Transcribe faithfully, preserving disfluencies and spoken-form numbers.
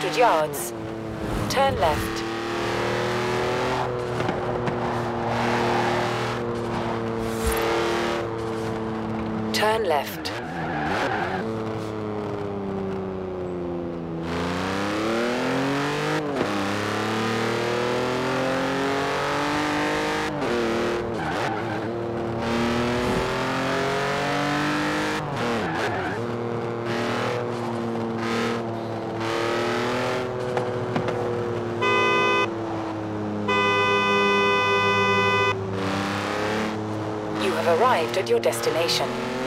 two hundred yards. Turn left. Turn left. Arrived at your destination.